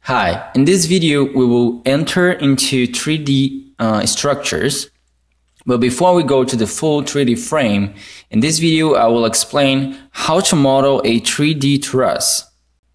Hi, in this video we will enter into 3D structures, but before we go to the full 3D frame, in this video I will explain how to model a 3D truss.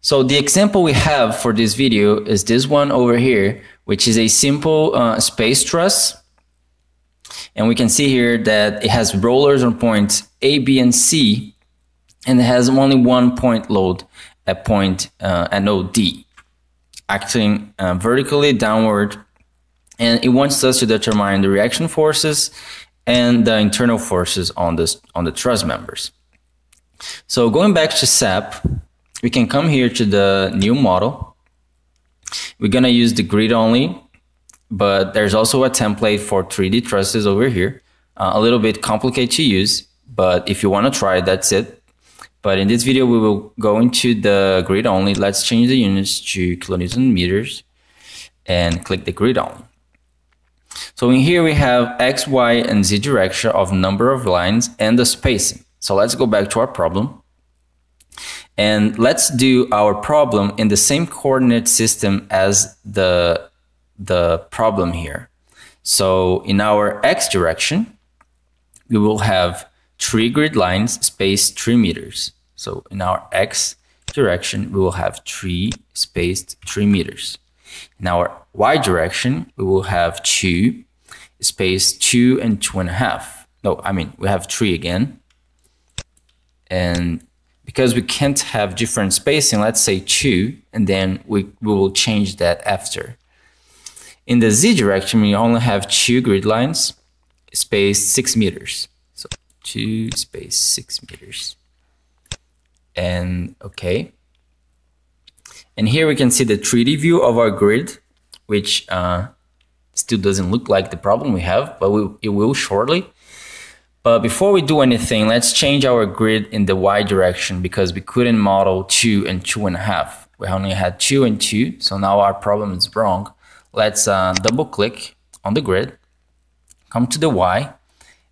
So the example we have for this video is this one over here, which is a simple space truss, and we can see here that it has rollers on points A, B and C, and it has only one point load at point node D, acting vertically downward, and it wants us to determine the reaction forces and the internal forces on the truss members. So going back to SAP, we can come here to the new model. We're gonna use the grid only, but there's also a template for 3D trusses over here. A little bit complicated to use, but if you wanna try, that's it. But in this video, we will go into the grid only. Let's change the units to kilonewton meters and click the grid only. So in here we have X, Y, and Z direction of number of lines and the spacing. So let's go back to our problem. And let's do our problem in the same coordinate system as the problem here. So in our X direction, we will have 3 grid lines spaced 3 meters. So in our X direction, we will have 3 spaced 3 meters. In our Y direction, we will have 2 spaced 2 and 2.5. No, I mean, we have 3 again. And because we can't have different spacing, let's say 2, and then we will change that after. In the Z direction, we only have 2 grid lines spaced 6 meters. 2 space 6 meters, and okay, and here we can see the 3D view of our grid, which still doesn't look like the problem we have, but it will shortly. But before we do anything, let's change our grid in the Y direction, because we couldn't model 2 and 2.5. We only had 2 and 2, so now our problem is wrong. Let's double click on the grid, come to the Y.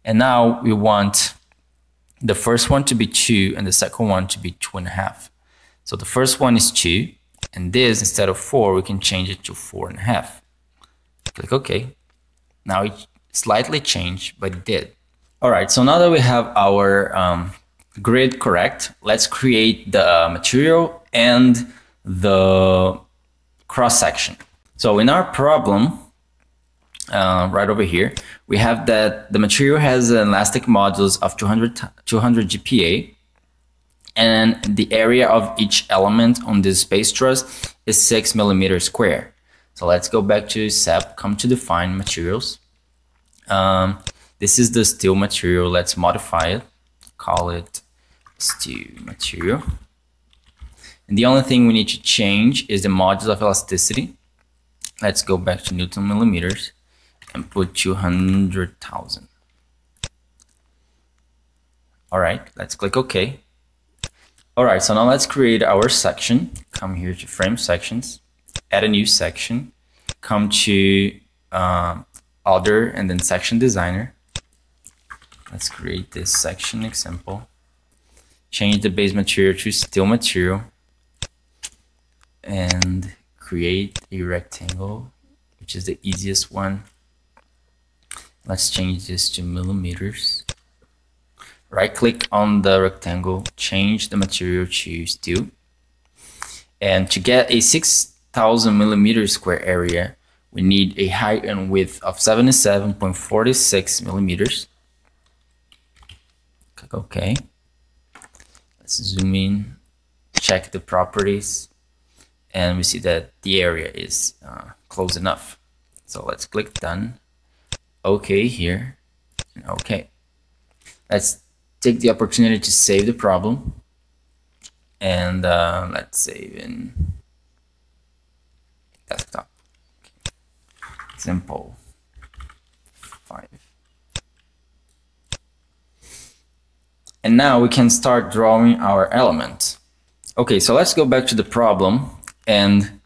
And now we want the first one to be 2 and the second one to be 2.5. So the first one is 2, and this, instead of 4, we can change it to 4.5. Click OK. Now it slightly changed, but it did. All right, so now that we have our grid correct, let's create the material and the cross section. So in our problem, right over here, we have that the material has an elastic modulus of 200 GPa, and the area of each element on this space truss is 6 mm². So let's go back to SAP, come to define materials. This is the steel material. Let's modify it, call it steel material. And the only thing we need to change is the modulus of elasticity. Let's go back to Newton millimeters and put 200,000. All right, let's click OK. All right, so now let's create our section. Come here to frame sections, add a new section, come to other and then section designer. Let's create this section example. Change the base material to steel material and create a rectangle, which is the easiest one. Let's change this to millimeters. Right click on the rectangle, change the material to steel. And to get a 6,000 mm² area, we need a height and width of 77.46 mm. Click OK. Let's zoom in, check the properties, and we see that the area is close enough. So let's click done. OK here, and OK. Let's take the opportunity to save the problem, and let's save in desktop. Example 5. And now we can start drawing our element. OK, so let's go back to the problem, and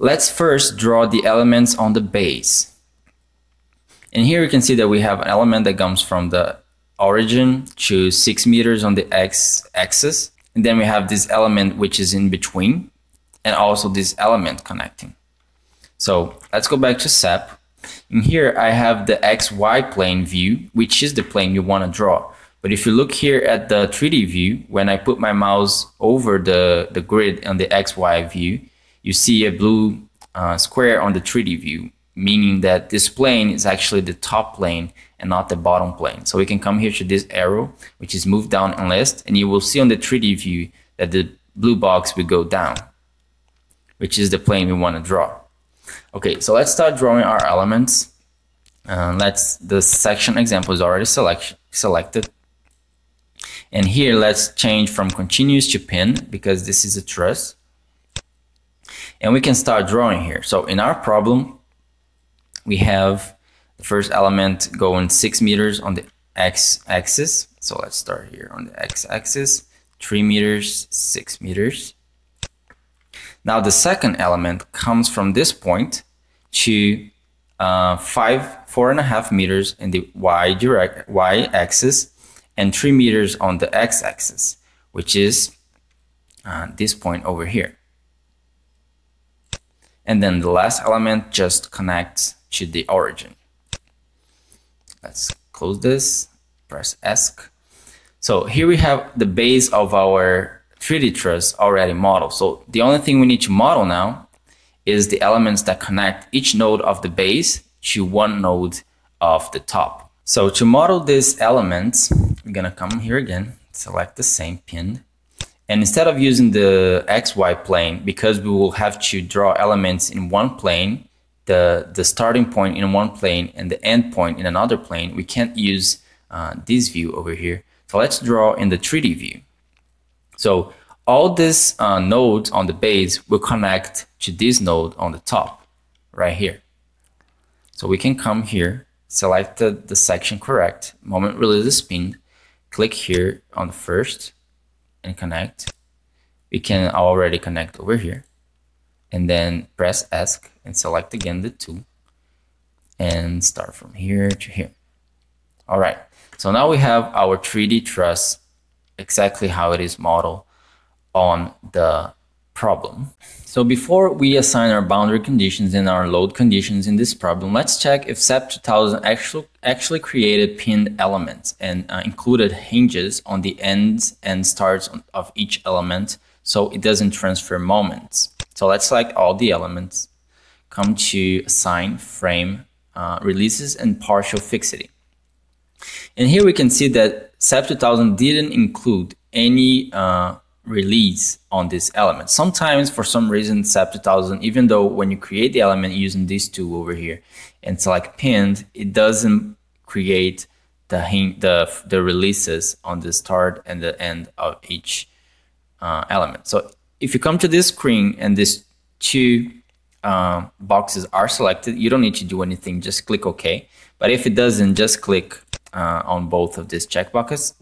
let's first draw the elements on the base. And here you can see that we have an element that comes from the origin to 6 meters on the X axis. And then we have this element which is in between and also this element connecting. So let's go back to SAP. In here, I have the XY plane view, which is the plane you want to draw. But if you look here at the 3D view, when I put my mouse over the grid on the XY view, you see a blue square on the 3D view, meaning that this plane is actually the top plane and not the bottom plane. So we can come here to this arrow, which is move down and list, and you will see on the 3D view that the blue box will go down, which is the plane we want to draw. Okay, so let's start drawing our elements. The section example is already selected. And here let's change from continuous to pin, because this is a truss. And we can start drawing here. So in our problem, we have the first element going 6 meters on the x-axis. So let's start here on the x-axis, 3 meters, 6 meters. Now the second element comes from this point to 4.5 meters in the y-axis and 3 meters on the x-axis, which is this point over here. And then the last element just connects to the origin. Let's close this, press ESC. So here we have the base of our 3D truss already modeled. So the only thing we need to model now is the elements that connect each node of the base to one node of the top. So to model these elements, we're gonna come here again, select the same pin. And instead of using the XY plane, because we will have to draw elements in one plane, the starting point in one plane and the end point in another plane, we can't use this view over here. So let's draw in the 3D view. So all these nodes on the base will connect to this node on the top, right here. So we can come here, select the section correct, moment release the spin, click here on the first and connect. We can already connect over here. And then press ESC and select again the tool and start from here to here. All right, so now we have our 3D truss exactly how it is modeled on the problem. So before we assign our boundary conditions and our load conditions in this problem, let's check if SAP2000 actually created pinned elements and included hinges on the ends and starts of each element so it doesn't transfer moments. So let's select all the elements, come to assign frame releases and partial fixity. And here we can see that SAP2000 didn't include any release on this element. Sometimes, for some reason, SAP2000, even though when you create the element using this tool over here and select pinned, it doesn't create the releases on the start and the end of each element. So if you come to this screen and these two boxes are selected, you don't need to do anything, just click OK. But if it doesn't, just click on both of these checkboxes,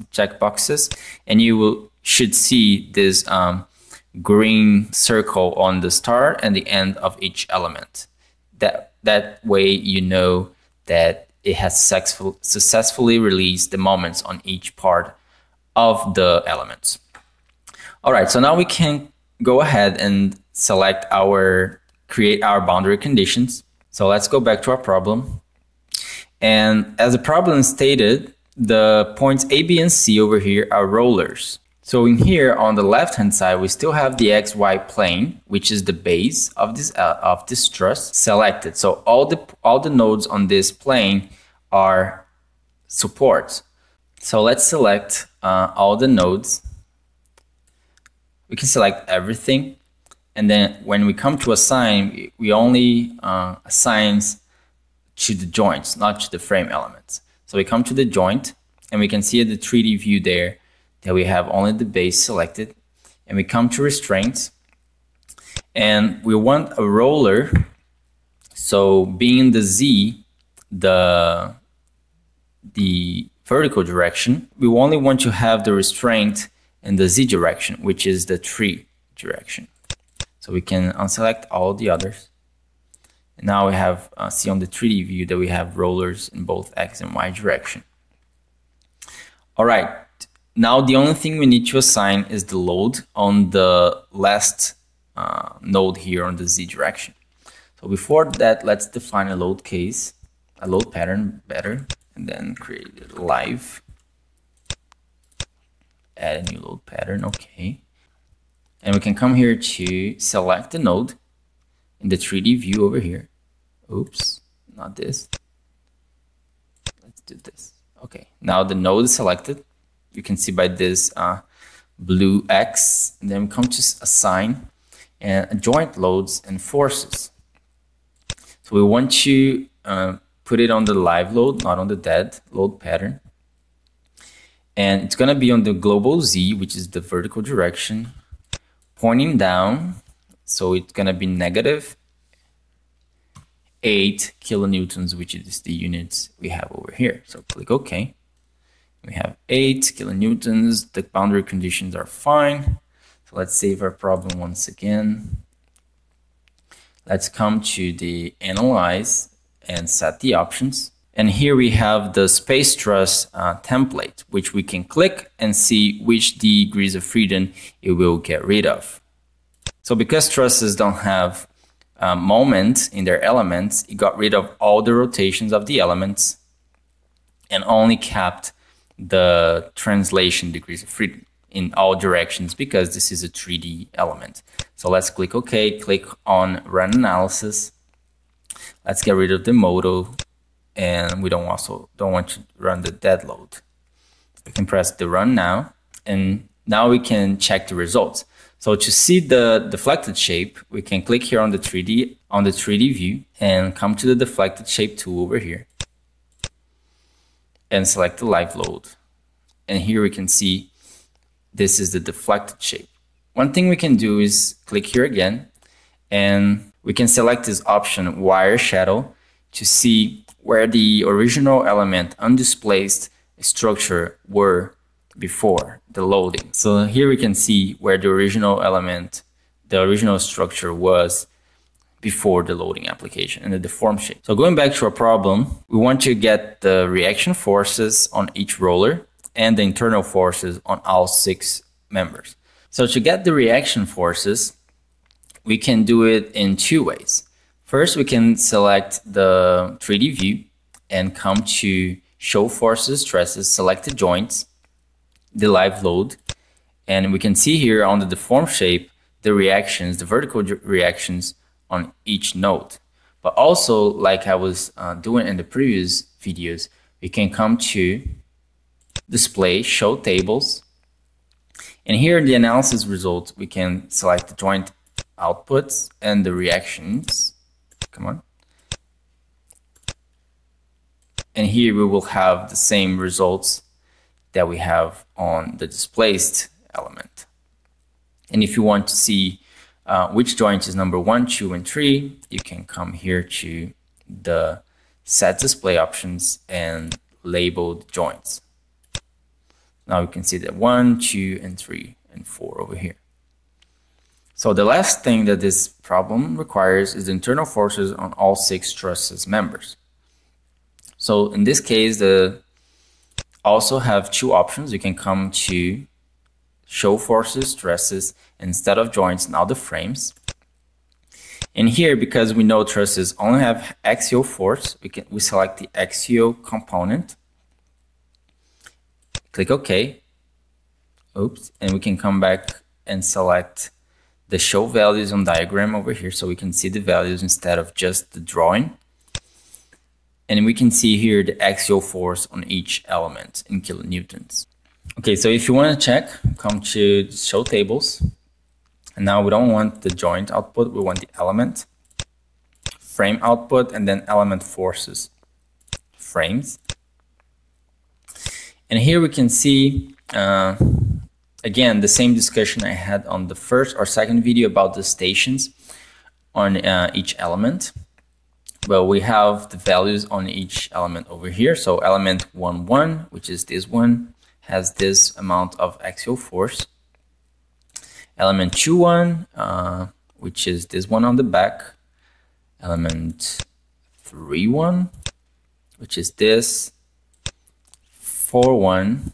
and you should see this green circle on the start and the end of each element. That way you know that it has successfully released the moments on each part of the elements. All right, so now we can go ahead and select create our boundary conditions. So let's go back to our problem. And as the problem stated, the points A, B, and C over here are rollers. So in here on the left-hand side, we still have the XY plane, which is the base of this truss selected. So all the nodes on this plane are supports. So let's select all the nodes. We can select everything. And then when we come to assign, we only assigns to the joints, not to the frame elements. So we come to the joint and we can see at the 3D view there that we have only the base selected, and we come to restraints and we want a roller. So being the Z, the vertical direction, we only want to have the restraint in the Z direction, which is the 3 direction. So we can unselect all the others. Now we have see on the 3D view that we have rollers in both X and Y direction. All right, now the only thing we need to assign is the load on the last node here on the Z direction. So before that, let's define a load case, a load pattern better, and then create it live. Add a new load pattern, okay. And we can come here to select the node in the 3D view over here. Oops, not this. Let's do this. Okay, now the node is selected. You can see by this blue X, and then we come to assign and joint loads and forces. So we want to put it on the live load, not on the dead load pattern. And it's gonna be on the global Z, which is the vertical direction, pointing down. So it's gonna be -8 kilonewtons, which is the units we have over here. So click OK. We have 8 kilonewtons. The boundary conditions are fine. So let's save our problem once again. Let's come to the analyze and set the options. And here we have the space truss template, which we can click and see which degrees of freedom it will get rid of. So because trusses don't have moment in their elements, it got rid of all the rotations of the elements and only kept the translation degrees of freedom in all directions because this is a 3D element. So let's click OK, click on Run Analysis. Let's get rid of the modal. And we don't want to run the dead load. We can press the run now, and now we can check the results. So to see the deflected shape, we can click here on the 3D view and come to the deflected shape tool over here and select the live load. And here we can see this is the deflected shape. One thing we can do is click here again, and we can select this option wire shadow to see where the original element undisplaced structure were before the loading. So here we can see where the original element, the original structure was before the loading application and the deform shape. So going back to our problem, we want to get the reaction forces on each roller and the internal forces on all 6 members. So to get the reaction forces, we can do it in 2 ways. First, we can select the 3D view and come to show forces, stresses, select the joints, the live load. And we can see here on the deform shape, the reactions, the vertical reactions on each node. But also, like I was doing in the previous videos, we can come to display, show tables. And here in the analysis results, we can select the joint outputs and the reactions. Come on. And here we will have the same results that we have on the displaced element. And if you want to see which joint is number 1, 2, and 3, you can come here to the set display options and label the joints. Now you can see that 1, 2, and 3, and 4 over here. So the last thing that this problem requires is the internal forces on all 6 trusses members. So in this case, the also have 2 options. You can come to show forces, trusses, instead of joints, now the frames. And here, because we know trusses only have axial force, we select the axial component. Click OK. Oops, and we can come back and select the show values on diagram over here, so we can see the values instead of just the drawing. And we can see here the axial force on each element in kilonewtons. Okay, so if you want to check, come to show tables. And now we don't want the joint output, we want the element, frame output, and then element forces, frames. And here we can see again, the same discussion I had on the first or second video about the stations on each element. Well, we have the values on each element over here. So element 1, 1, which is this one, has this amount of axial force. Element 2, 1, which is this one on the back. Element 3, 1, which is this. 4, 1.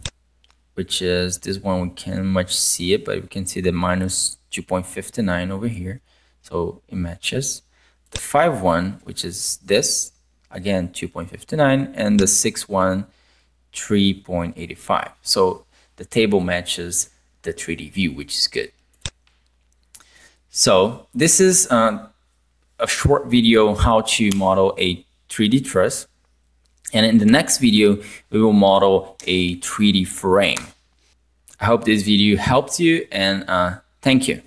Which is this one, we can't much see it, but we can see the minus 2.59 over here, so it matches. The 5.1, which is this, again 2.59, and the 6.1, 3.85. So the table matches the 3D view, which is good. So this is a short video on how to model a 3D truss. And in the next video, we will model a 3D frame. I hope this video helped you, and thank you.